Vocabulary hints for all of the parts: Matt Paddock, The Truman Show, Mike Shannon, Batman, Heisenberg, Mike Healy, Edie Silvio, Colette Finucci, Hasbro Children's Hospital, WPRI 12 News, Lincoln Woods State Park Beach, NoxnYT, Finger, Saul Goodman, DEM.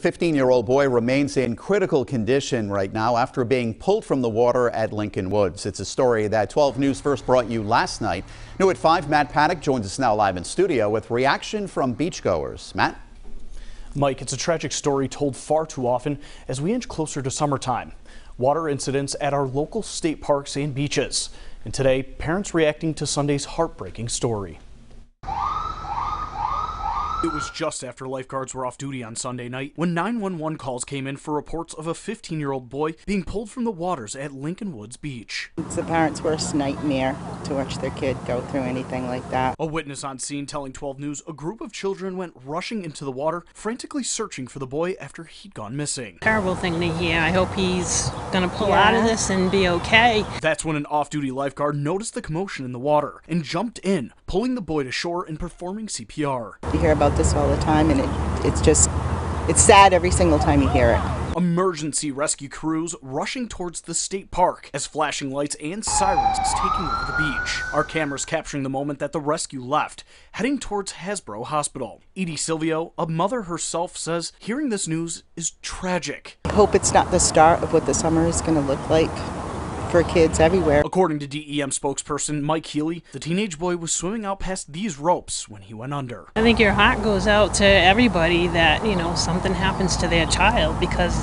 15-year-old boy remains in critical condition right now after being pulled from the water at Lincoln Woods. It's a story that 12 News first brought you last night. New at 5, Matt Paddock joins us now live in studio with reaction from beachgoers. Matt? Mike, it's a tragic story told far too often as we inch closer to summertime. Water incidents at our local state parks and beaches. And today, parents reacting to Sunday's heartbreaking story. It was just after lifeguards were off duty on Sunday night when 911 calls came in for reports of a 15-year-old boy being pulled from the waters at Lincoln Woods Beach. It's the parents' worst nightmare to watch their kid go through anything like that. A witness on scene telling 12 News a group of children went rushing into the water, frantically searching for the boy after he'd gone missing. Terrible thing to hear. I hope he's going to pull out of this and be okay. That's when an off-duty lifeguard noticed the commotion in the water and jumped in, pulling the boy to shore and performing CPR. You hear about this all the time, and it's sad every single time you hear it. Emergency rescue crews rushing towards the state park as flashing lights and sirens is taking over the beach. Our cameras capturing the moment that the rescue left, heading towards Hasbro Hospital. Edie Silvio, a mother herself, says hearing this news is tragic. I hope it's not the start of what the summer is going to look like for kids everywhere. According to DEM spokesperson Mike Healy, the teenage boy was swimming out past these ropes when he went under. I think your heart goes out to everybody that, you know, something happens to their child, because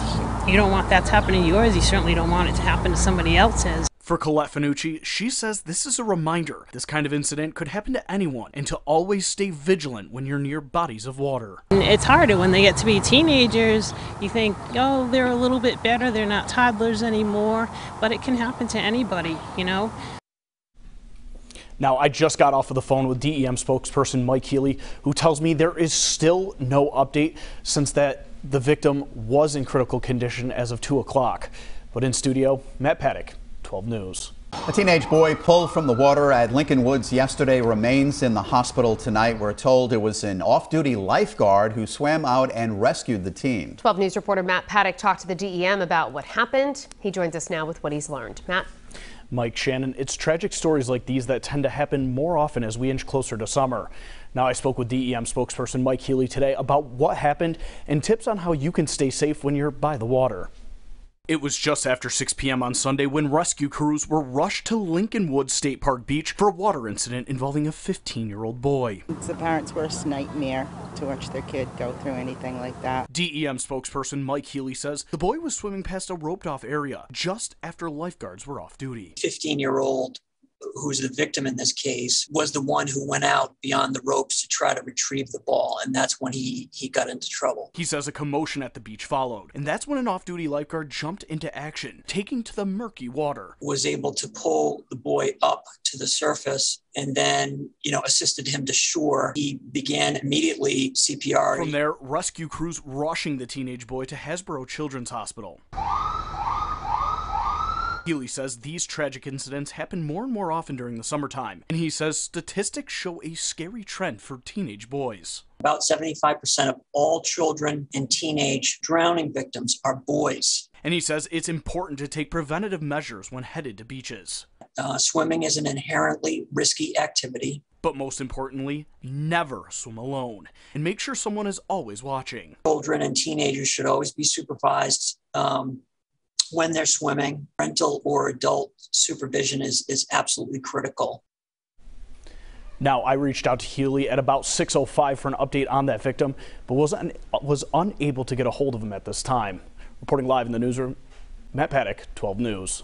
you don't want that to happen to yours. You certainly don't want it to happen to somebody else's. For Colette Finucci, she says this is a reminder this kind of incident could happen to anyone, and to always stay vigilant when you're near bodies of water. It's harder when they get to be teenagers. You think, oh, they're a little bit better, they're not toddlers anymore, but it can happen to anybody, you know. Now, I just got off of the phone with DEM spokesperson Mike Healy, who tells me there is still no update since the victim was in critical condition as of 2 o'clock. But in studio, Matt Paddock, 12 News. A teenage boy pulled from the water at Lincoln Woods yesterday remains in the hospital tonight. We're told it was an off-duty lifeguard who swam out and rescued the teen. 12 News reporter Matt Paddock talked to the DEM about what happened. He joins us now with what he's learned. Matt? Mike, Shannon, it's tragic stories like these that tend to happen more often as we inch closer to summer. Now, I spoke with DEM spokesperson Mike Healy today about what happened and tips on how you can stay safe when you're by the water. It was just after 6 p.m. on Sunday when rescue crews were rushed to Lincoln Woods State Park Beach for a water incident involving a 15-year-old boy. It's the parents' worst nightmare to watch their kid go through anything like that. DEM spokesperson Mike Healy says the boy was swimming past a roped-off area just after lifeguards were off duty. 15-year-old, who's the victim in this case, was the one who went out beyond the ropes to try to retrieve the ball, and that's when he got into trouble. He says a commotion at the beach followed, and that's when an off-duty lifeguard jumped into action, taking to the murky water. Was able to pull the boy up to the surface and then, you know, assisted him to shore. He began immediately CPR. From there, rescue crews rushing the teenage boy to Hasbro Children's Hospital. Healy says these tragic incidents happen more and more often during the summertime, and he says statistics show a scary trend for teenage boys. About 75% of all children and teenage drowning victims are boys. And he says it's important to take preventative measures when headed to beaches. Swimming is an inherently risky activity. But most importantly, never swim alone, and make sure someone is always watching. Children and teenagers should always be supervised when they're swimming. Parental or adult supervision is absolutely critical. Now, I reached out to Healy at about 6:05 for an update on that victim, but was unable to get a hold of him at this time. Reporting live in the newsroom, Matt Paddock, 12 News.